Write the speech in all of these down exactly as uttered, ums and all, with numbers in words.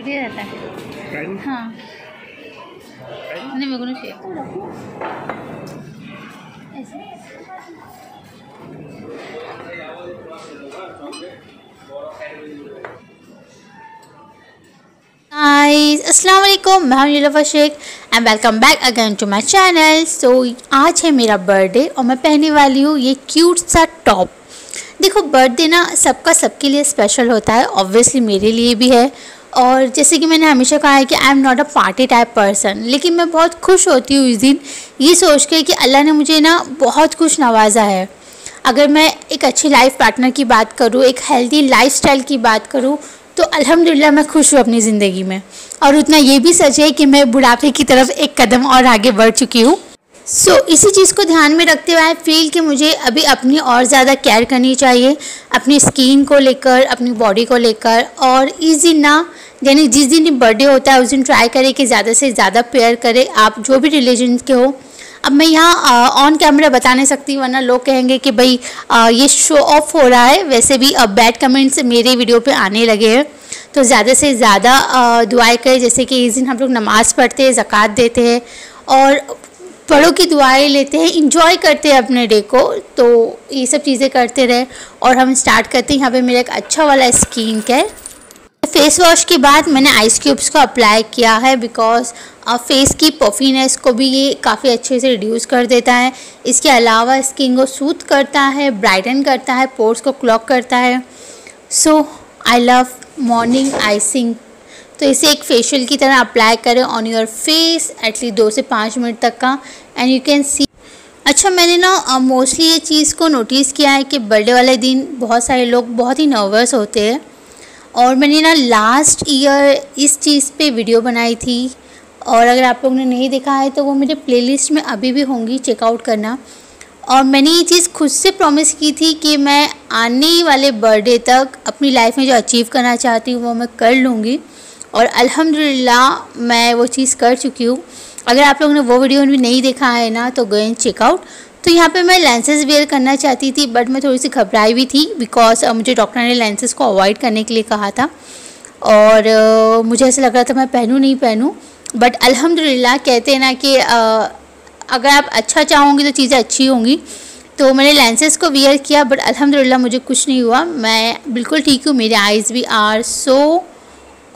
छोटी रहता है। हाँ नहीं मेरे को नहीं चाहिए ऐसे। गाइस अस्सलाम वालेकुम, मैं हूं Nilofar Shaikh and welcome back again to my channel. So आज है मेरा बर्थडे और मैं पहनने वाली हूँ ये क्यूट सा टॉप। देखो बर्थडे ना सबका सबके लिए स्पेशल होता है, ऑब्वियसली मेरे लिए भी है। और जैसे कि मैंने हमेशा कहा है कि I am not a party type person, लेकिन मैं बहुत खुश होती हूँ इस दिन ये सोच के कि अल्लाह ने मुझे ना बहुत कुछ नवाजा है। अगर मैं एक अच्छी लाइफ पार्टनर की बात करूँ, एक हेल्दी लाइफस्टाइल की बात करूँ, तो अल्हम्दुलिल्लाह मैं खुश हूँ अपनी ज़िंदगी में। और उतना ये भी सच है कि मैं बुढ़ापे की तरफ एक कदम और आगे बढ़ चुकी हूँ। सो so, इसी चीज़ को ध्यान में रखते हुए आई फील कि मुझे अभी अपनी और ज़्यादा केयर करनी चाहिए, अपनी स्किन को लेकर, अपनी बॉडी को लेकर। और इस दिन ना यानी जिस दिन बर्थडे होता है उस दिन ट्राई करें कि ज़्यादा से ज़्यादा प्रेयर करें, आप जो भी रिलीजन के हो। अब मैं यहाँ ऑन कैमरा बता नहीं सकती वरना लोग कहेंगे कि भाई आ, ये शो ऑफ हो रहा है। वैसे भी अब बैड कमेंट्स मेरे वीडियो पे आने लगे हैं, तो ज़्यादा से ज़्यादा दुआएं करें। जैसे कि इस दिन हम लोग नमाज़ पढ़ते हैं, ज़कात देते हैं और बड़ों की दुआएं लेते हैं, इंजॉय करते हैं अपने डे को। तो ये सब चीज़ें करते रहे। और हम स्टार्ट करते हैं, यहाँ पर मेरा एक अच्छा वाला स्किन केयर। फेस वॉश के बाद मैंने आइस क्यूब्स को अप्लाई किया है बिकॉज फेस की पफीनेस को भी ये काफ़ी अच्छे से रिड्यूस कर देता है। इसके अलावा स्किन को सूथ करता है, ब्राइटन करता है, पोर्स को क्लॉग करता है। So I love morning icing. तो इसे एक फेशियल की तरह अप्लाई करें ऑन योर फेस एटलीस्ट दो से पाँच मिनट तक का, एंड यू कैन सी। अच्छा मैंने ना मोस्टली ये चीज़ को नोटिस किया है कि बर्थडे वाले दिन बहुत सारे लोग बहुत ही नर्वस होते हैं। और मैंने ना लास्ट ईयर इस चीज़ पे वीडियो बनाई थी, और अगर आप लोगों ने नहीं देखा है तो वो मेरे प्लेलिस्ट में अभी भी होंगी, चेकआउट करना। और मैंने ये चीज़ खुद से प्रॉमिस की थी कि मैं आने वाले बर्थडे तक अपनी लाइफ में जो अचीव करना चाहती हूँ वो मैं कर लूँगी, और अल्हम्दुलिल्लाह मैं वो चीज़ कर चुकी हूँ। अगर आप लोगों ने वो वीडियो भी नहीं देखा है ना तो गो एंड चेकआउट। तो यहाँ पे मैं लेंसेज वेयर करना चाहती थी, बट मैं थोड़ी सी घबराई हुई थी बिकॉज मुझे डॉक्टर ने लेंसेज को अवॉइड करने के लिए कहा था, और uh, मुझे ऐसा लग रहा था मैं पहनूँ नहीं पहनूँ। बट अल्हम्दुलिल्लाह कहते हैं ना कि uh, अगर आप अच्छा चाहोगे तो चीज़ें अच्छी होंगी। तो मैंने लेंसेज को वेयर किया बट अल्हम्दुलिल्लाह मुझे कुछ नहीं हुआ, मैं बिल्कुल ठीक हूँ। मेरे आइज़ भी आर सो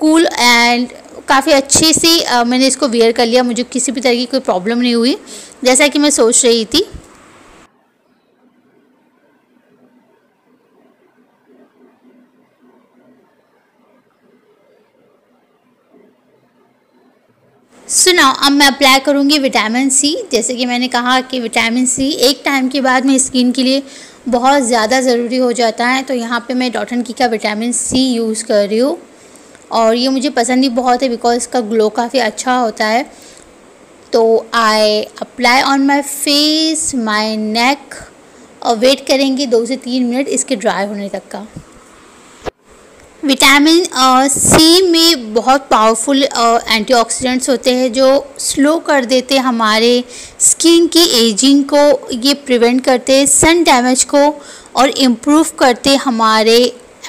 कूल एंड काफ़ी अच्छे से uh, मैंने इसको वेयर कर लिया, मुझे किसी भी तरह की कोई प्रॉब्लम नहीं हुई जैसा कि मैं सोच रही थी। सो so नाउ अब मैं अप्लाई करूँगी विटामिन सी। जैसे कि मैंने कहा कि विटामिन सी एक टाइम के बाद में स्किन के लिए बहुत ज़्यादा ज़रूरी हो जाता है। तो यहाँ पे मैं डॉटन की का विटामिन सी यूज़ कर रही हूँ, और ये मुझे पसंद भी बहुत है बिकॉज इसका ग्लो काफ़ी अच्छा होता है। तो I apply on my face, my neck, और वेट करेंगे दो से तीन मिनट इसके ड्राई होने तक का। विटामिन सी में बहुत पावरफुल एंटीऑक्सीडेंट्स होते हैं जो स्लो कर देते हैं हमारे स्किन की एजिंग को, ये प्रिवेंट करते हैं सन डैमेज को, और इम्प्रूव करते हमारे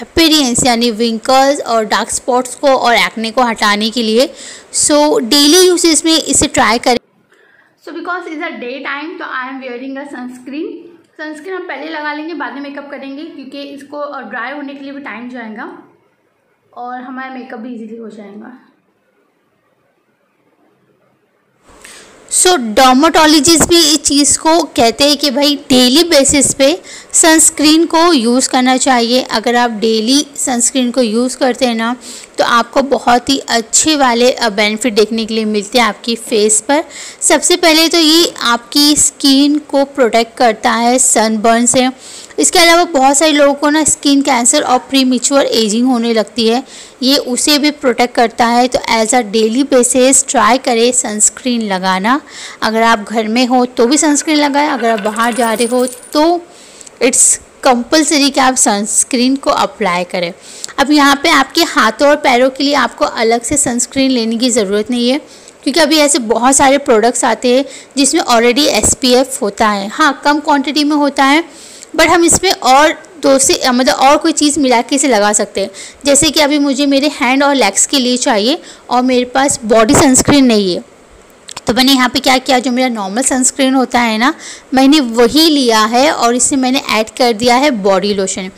अपीयरेंस यानी विंकल्स और डार्क स्पॉट्स को और एक्ने को हटाने के लिए। सो डेली यूसेज में इसे ट्राई करें। So because is a day time तो I am wearing a sunscreen. Sunscreen हम पहले लगा लेंगे, बाद में मेकअप करेंगे क्योंकि इसको ड्राई होने के लिए भी टाइम जाएगा और हमारा मेकअप भी इजीली हो जाएगा। सो डर्मेटोलॉजिस्ट भी इस चीज़ को कहते हैं कि भाई डेली बेसिस पे सनस्क्रीन को यूज़ करना चाहिए। अगर आप डेली सनस्क्रीन को यूज़ करते हैं ना तो आपको बहुत ही अच्छे वाले बेनिफिट देखने के लिए मिलते हैं आपकी फेस पर। सबसे पहले तो ये आपकी स्किन को प्रोटेक्ट करता है सनबर्न से। इसके अलावा बहुत सारे लोगों को ना स्किन कैंसर और प्रीमेच्योर एजिंग होने लगती है, ये उसे भी प्रोटेक्ट करता है। तो as a daily basis try करें सनस्क्रीन लगाना। अगर आप घर में हो तो भी सनस्क्रीन लगाएं, अगर आप बाहर जा रहे हो तो इट्स कंपलसरी कि आप सनस्क्रीन को अप्लाई करें। अब यहाँ पे आपके हाथों और पैरों के लिए आपको अलग से सनस्क्रीन लेने की ज़रूरत नहीं है क्योंकि अभी ऐसे बहुत सारे प्रोडक्ट्स आते हैं जिसमें ऑलरेडी एस पी एफ होता है। हाँ कम क्वांटिटी में होता है बट हम इसमें और दो से मतलब और कोई चीज़ मिला के इसे लगा सकते हैं। जैसे कि अभी मुझे मेरे हैंड और लेग्स के लिए चाहिए और मेरे पास बॉडी सनस्क्रीन नहीं है, तो मैंने यहाँ पे क्या किया, जो मेरा नॉर्मल सनस्क्रीन होता है ना, मैंने वही लिया है और इससे मैंने ऐड कर दिया है बॉडी लोशन।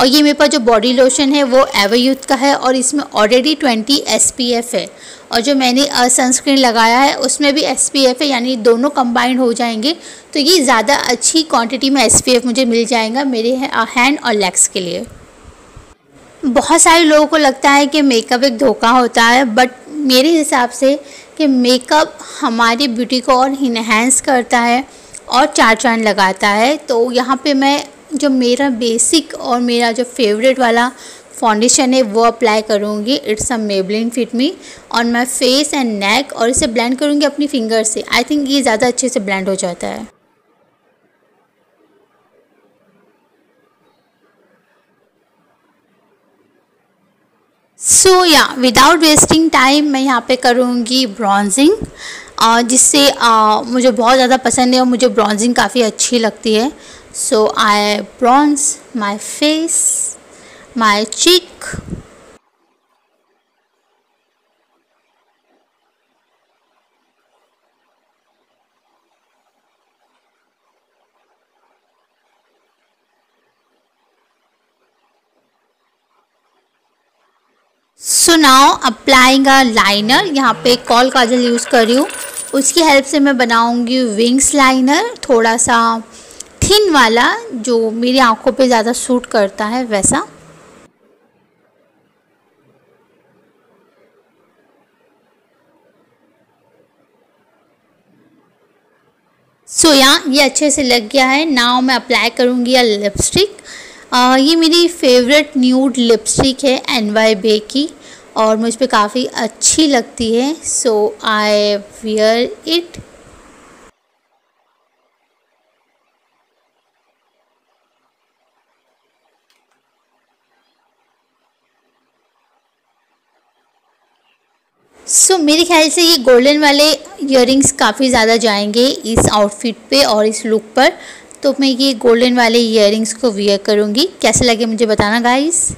और ये मेरे पास जो बॉडी लोशन है वो एवरयूथ का है और इसमें already twenty S P F है। और जो मैंने सनस्क्रीन लगाया है उसमें भी एस पी एफ है, यानी दोनों कंबाइंड हो जाएंगे, तो ये ज़्यादा अच्छी क्वांटिटी में एस पी एफ मुझे मिल जाएगा मेरे हैंड और लेग्स के लिए। बहुत सारे लोगों को लगता है कि मेकअप एक धोखा होता है, बट मेरे हिसाब से कि मेकअप हमारी ब्यूटी को और इन्हेंस करता है और चार चांद लगाता है। तो यहाँ पे मैं जो मेरा बेसिक और मेरा जो फेवरेट वाला फाउंडेशन है वो अप्लाई करूँगी, it's a Maybelline fit me, on my face and neck, और इसे ब्लेंड करूँगी अपनी फिंगर से। आई थिंक ये ज़्यादा अच्छे से ब्लेंड हो जाता है। सो या विदाउट वेस्टिंग टाइम मैं यहाँ पे करूँगी ब्रॉन्जिंग, uh, जिससे uh, मुझे बहुत ज़्यादा पसंद है और मुझे ब्रॉन्जिंग काफ़ी अच्छी लगती है। So I bronze my face, my cheek. So now applying a liner, यहाँ पे कॉल काजल यूज़ कर रही हूँ, उसकी हेल्प से मैं बनाऊँगी विंग्स लाइनर, थोड़ा सा थिन वाला जो मेरी आँखों पे ज़्यादा सूट करता है वैसा। सो यहाँ ये अच्छे से लग गया है। नाउ मैं अप्लाई करूँगी या लिपस्टिक। Uh, ये मेरी फेवरेट न्यूड लिपस्टिक है एन वाई बेकी और मुझ पे काफ़ी अच्छी लगती है, so I wear it. So so, मेरे ख्याल से ये गोल्डन वाले इयररिंग्स काफ़ी ज़्यादा जाएंगे इस आउटफिट पे और इस लुक पर, तो मैं ये गोल्डन वाले इयररिंग्स को वियर करूँगी। कैसे लगे मुझे बताना गाइस।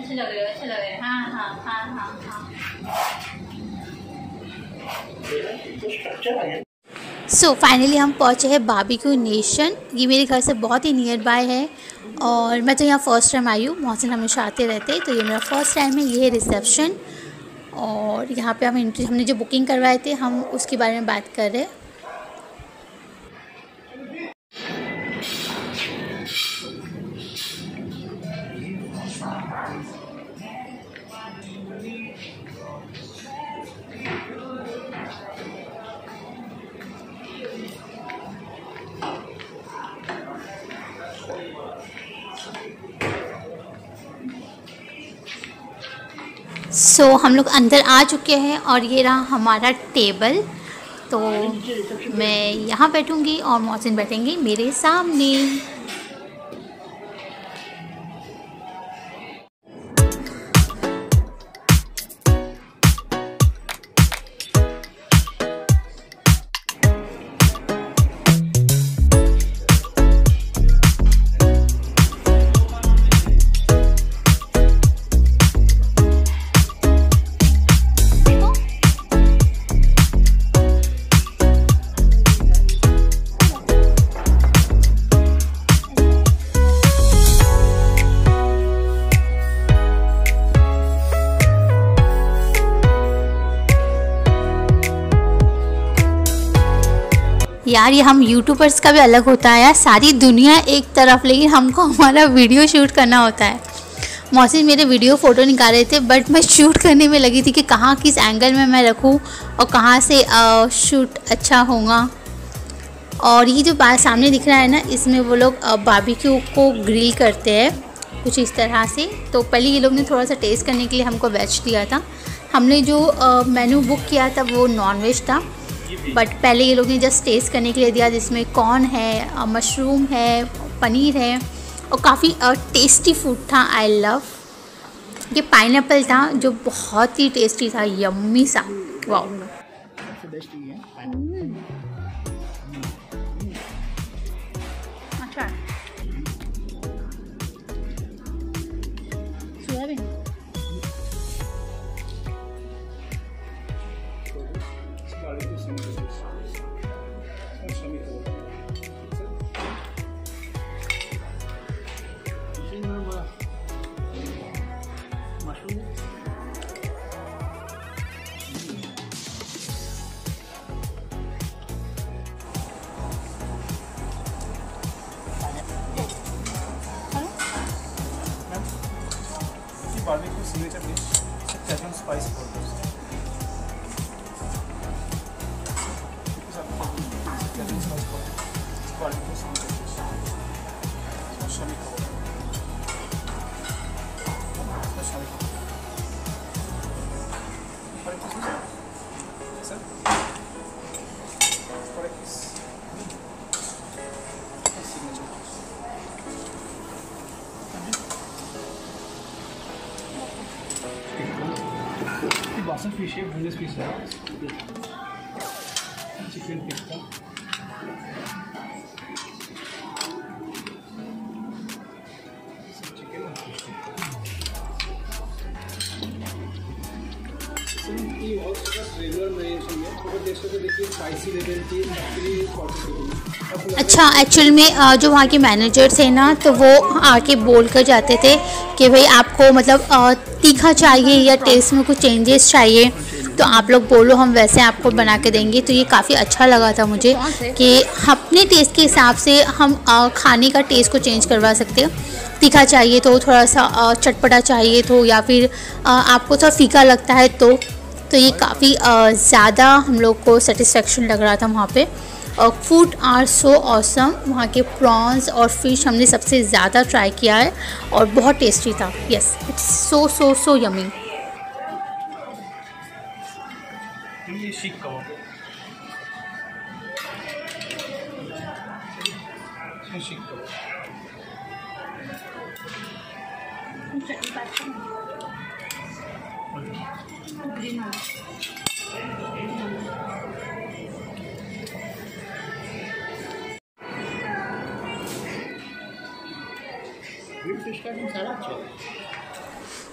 अच्छा लग रहा है, अच्छा लग रहा है। हाँ हाँ हाँ हाँ हाँ। सो फाइनली हम पहुँचे हैं बारबेक्यू नेशन। ये मेरे घर से बहुत ही नियर बाय है और मैं तो यहाँ फर्स्ट टाइम आई हूँ। मोहसिन हमेशा आते रहते हैं, तो ये मेरा फर्स्ट टाइम है। ये है रिसेप्शन और यहाँ पे हम एंट्री, हमने जो बुकिंग करवाए थे हम उसके बारे में बात कर रहे हैं। सो so, हम लोग अंदर आ चुके हैं और ये रहा हमारा टेबल। तो मैं यहाँ बैठूँगी और मोहसिन बैठेंगी मेरे सामने। यार ये हम यूट्यूबर्स का भी अलग होता है यार, सारी दुनिया एक तरफ लेकिन हमको हमारा वीडियो शूट करना होता है। मोहसिन मेरे वीडियो फ़ोटो निकाल रहे थे बट मैं शूट करने में लगी थी कि कहाँ किस एंगल में मैं रखूँ और कहाँ से आ, शूट अच्छा होगा। और ये जो बात सामने दिख रहा है ना, इसमें वो लोग बारबेक्यू को ग्रिल करते हैं कुछ इस तरह से। तो पहले ये लोग ने थोड़ा सा टेस्ट करने के लिए हमको वेज दिया था। हमने जो मेन्यू बुक किया था वो नॉन वेज था बट पहले ये लोग ने जस्ट टेस्ट करने के लिए दिया, जिसमें कॉर्न है, मशरूम है, पनीर है और काफ़ी टेस्टी फूड था। आई लव ये पाइनएप्पल था जो बहुत ही टेस्टी था, यम्मी सा। वाओ अच्छा soybean spice some fish here, boneless fish here, chicken tikka, chicken and fish tikka. So you also got regular variation here, but देखो तो देखिए spicy level की actually quantity। अच्छा एक्चुअल में जो वहाँ के मैनेजर्स हैं ना, तो वो आके बोल कर जाते थे कि भाई आपको मतलब तीखा चाहिए या टेस्ट में कुछ चेंजेस चाहिए तो आप लोग बोलो, हम वैसे आपको बना के देंगे। तो ये काफ़ी अच्छा लगा था मुझे कि अपने टेस्ट के हिसाब से हम खाने का टेस्ट को चेंज करवा सकते हैं। तीखा चाहिए तो, थोड़ा सा चटपटा चाहिए तो, या फिर आपको थोड़ा फीका लगता है तो तो ये काफ़ी ज़्यादा हम लोग को सेटिस्फेक्शन लग रहा था वहाँ पे। और फूड आर सो ऑसम, वहाँ के प्रॉन्स और फिश हमने सबसे ज़्यादा ट्राई किया है और बहुत टेस्टी था। Yes it's so so so yummy.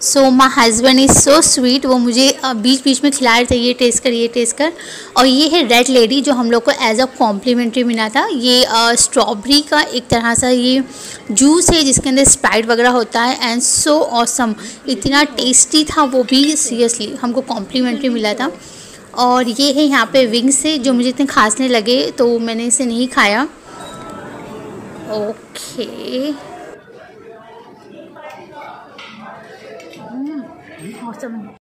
So my husband is so sweet, वो मुझे बीच बीच में खिला रहे थे ये टेस्ट कर ये टेस्ट कर। और ये है रेड लेडी जो हम लोग को एज अ कॉम्प्लीमेंट्री मिला था। ये स्ट्रॉबेरी uh, का एक तरह सा ये जूस है जिसके अंदर स्प्राइट वगैरह होता है एंड सो ऑसम, इतना टेस्टी था वो भी, सीरियसली हमको कॉम्प्लीमेंट्री मिला था। और ये है यहाँ पे विंग्स है जो मुझे इतने खांसने लगे तो मैंने इसे नहीं खाया। Okay okay. मौसम है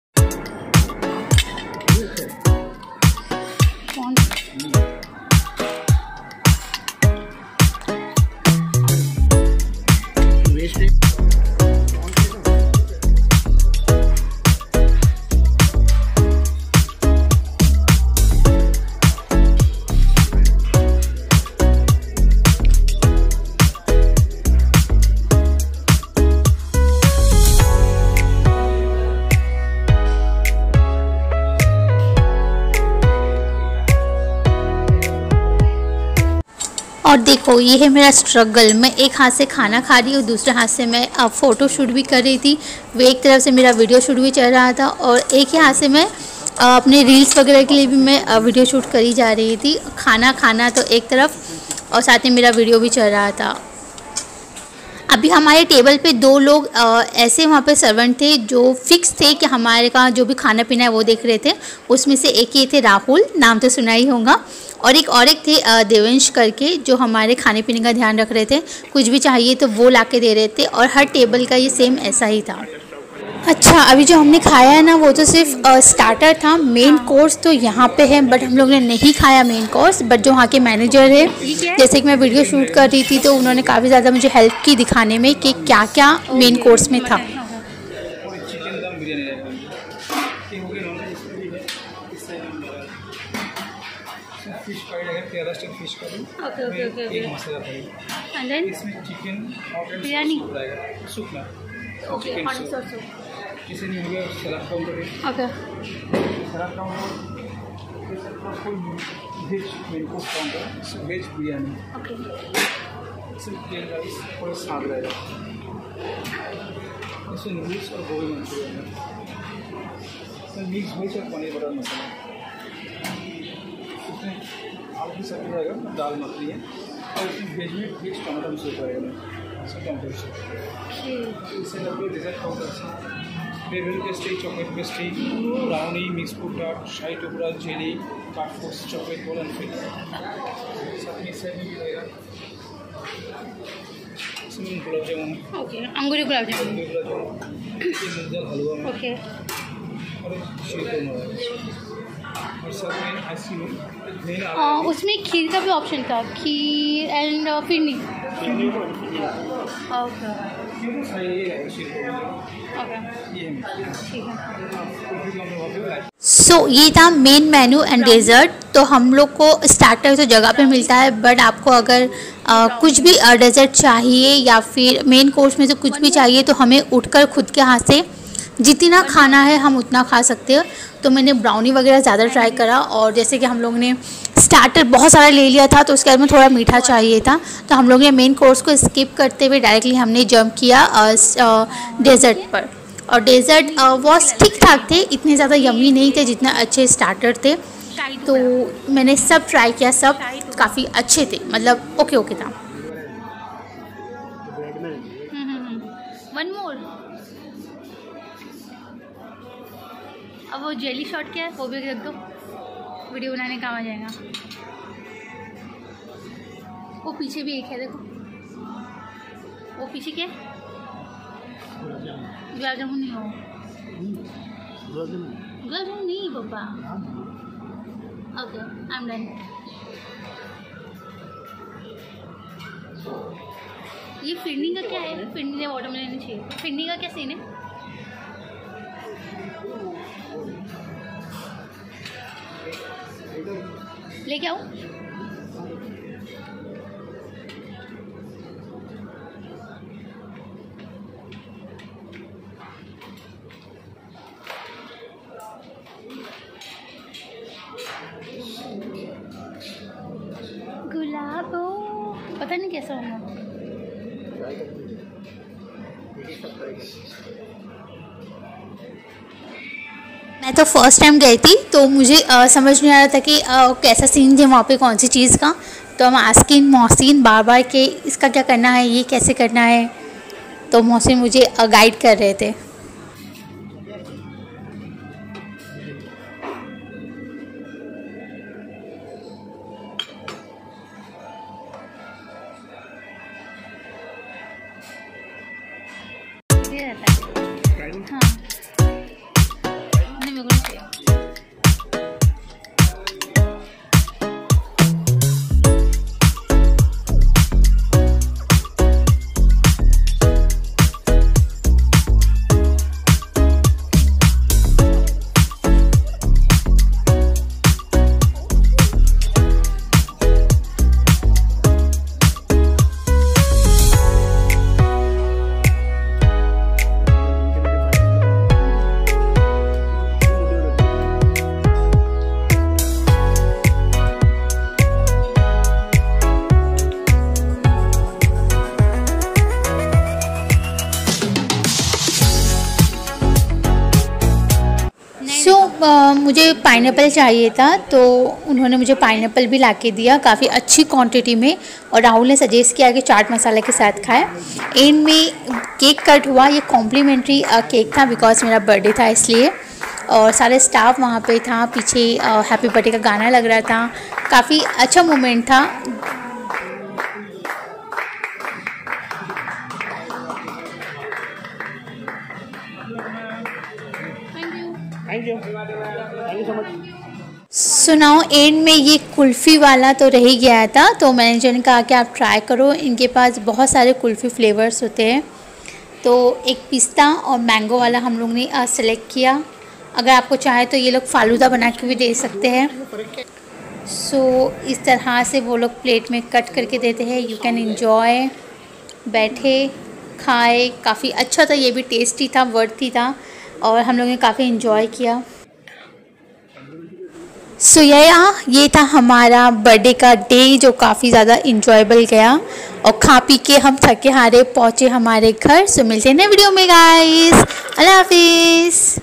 और देखो ये है मेरा स्ट्रगल, मैं एक हाथ से खाना खा रही हूँ, दूसरे हाथ से मैं अब फ़ोटो शूट भी कर रही थी, वो एक तरफ से मेरा वीडियो शूट भी चल रहा था और एक ही हाथ से मैं अपने रील्स वगैरह के लिए भी मैं वीडियो शूट करी जा रही थी। खाना खाना तो एक तरफ और साथ में मेरा वीडियो भी चल रहा था। अभी हमारे टेबल पे दो लोग आ, ऐसे वहाँ पे सर्वेंट थे जो फिक्स थे कि हमारे का जो भी खाना पीना है वो देख रहे थे। उसमें से एक ये थे राहुल, नाम तो सुना ही होगा, और एक और एक थे देवेंश करके जो हमारे खाने पीने का ध्यान रख रहे थे, कुछ भी चाहिए तो वो ला के दे रहे थे और हर टेबल का ये सेम ऐसा ही था। अच्छा, अभी जो हमने खाया है ना वो तो सिर्फ आ, स्टार्टर था, मेन कोर्स तो यहाँ पे है बट हम लोग ने नहीं खाया मेन कोर्स। बट जो वहाँ के मैनेजर है, जैसे कि मैं वीडियो शूट कर रही थी तो उन्होंने काफ़ी ज़्यादा मुझे हेल्प की दिखाने में कि क्या क्या मेन कोर्स में था। किसी नहीं हो गया सलाद काउंटर है। Okay, salad counter veg main course counter veg biryani. Okay, सिर्फ प्लेन राइस और साग रहेगा, इसमें नूडल्स और गोभी मंचूरियन, मिक्स वेज और पनीर बटर मसाला, उसमें आलू की सब्जी रहेगा, दाल मखनी है और उसमें वेज में वेज टमाटर सूप रहेगा। बेबल pastry, chocolate pastry, brownie, mix fruit tart, शाही टुकड़ा, जेली, काटफोस, चॉकलेट गोल्डन फिल सब मिक्स है मिलेगा। इसमें गुलाब जामुन, ओके, अंगूरी गुलाब जामुन, गुलाब जामुन हलवा, ओके, और और साथ में आइसक्रीम। उसमें खीर का भी ऑप्शन था, kheer and phirni. Okay, so ये था मेन मेन्यू एंड डेजर्ट। तो हम लोग को स्टार्टर तो जगह पे मिलता है बट आपको अगर आ, कुछ भी डेजर्ट चाहिए या फिर मेन कोर्स में से कुछ भी चाहिए तो हमें उठकर खुद के हाथ से जितना खाना है हम उतना खा सकते हैं। तो मैंने ब्राउनी वगैरह ज़्यादा ट्राई करा और जैसे कि हम लोग ने स्टार्टर बहुत सारा ले लिया था तो उसके बाद में थोड़ा मीठा चाहिए था तो हम लोग ने मेन कोर्स को स्किप करते हुए डायरेक्टली हमने जंप किया डेजर्ट पर। और डेजर्ट वॉज ठीक ठाक थे, इतने ज़्यादा यम्मी नहीं थे जितना अच्छे स्टार्टर थे। तो मैंने सब ट्राई किया, सब काफ़ी अच्छे थे, मतलब ओके ओके था। वन मोर, अब वो जेली शॉट क्या है वो भी रख दो, वीडियो बनाने काम आ जाएगा। वो पीछे भी एक है, देखो वो पीछे क्या है, गुलाब जामुन नहीं, हो गुलाब जामुन नहीं पापा। Okay, I am done. ये फिरनी का क्या है, फिरनी या वाटरमेलन चाहिए, फिरनी का क्या सीन है? लेके आओ, गुलाब पता नहीं कैसा होगा। मैं तो फर्स्ट टाइम गई थी तो मुझे आ, समझ नहीं आ रहा था कि आ, कैसा सीन है वहाँ पे, कौन सी चीज़ का। तो हम आस्किन मोहसिन बार बार के इसका क्या करना है, ये कैसे करना है, तो मोहसिन मुझे गाइड कर रहे थे। आ, मुझे पाइनएप्पल चाहिए था तो उन्होंने मुझे पाइनएप्पल भी लाके दिया काफ़ी अच्छी क्वांटिटी में। और राहुल ने सजेस्ट किया कि चाट मसाला के साथ खाए। एंड में केक कट हुआ, ये कॉम्प्लीमेंट्री केक था बिकॉज मेरा बर्थडे था इसलिए। और सारे स्टाफ वहाँ पे था, पीछे हैप्पी बर्थडे का गाना लग रहा था, काफ़ी अच्छा मोमेंट था। Thank you, thank you so much. सुनाओ, एंड में ये कुल्फ़ी वाला तो रह गया था तो मैनेजर ने कहा कि आप ट्राई करो, इनके पास बहुत सारे कुल्फ़ी फ्लेवर्स होते हैं। तो एक पिस्ता और मैंगो वाला हम लोग ने सेलेक्ट किया। अगर आपको चाहे तो ये लोग फालूदा बना के भी दे सकते हैं। सो so, इस तरह से वो लोग प्लेट में कट करके देते हैं, यू कैन एंजॉय, बैठे खाए। काफ़ी अच्छा था, ये भी टेस्टी था, वर्थी था और हम लोगों ने काफ़ी इन्जॉय किया। सो so, या ये था हमारा बर्थडे का डे जो काफ़ी ज़्यादा इन्जॉयबल गया। और खा पी के हम थके हारे पहुँचे हमारे घर। सो so, मिलते हैं नए वीडियो में गाइस, अल्लाह हाफिज़।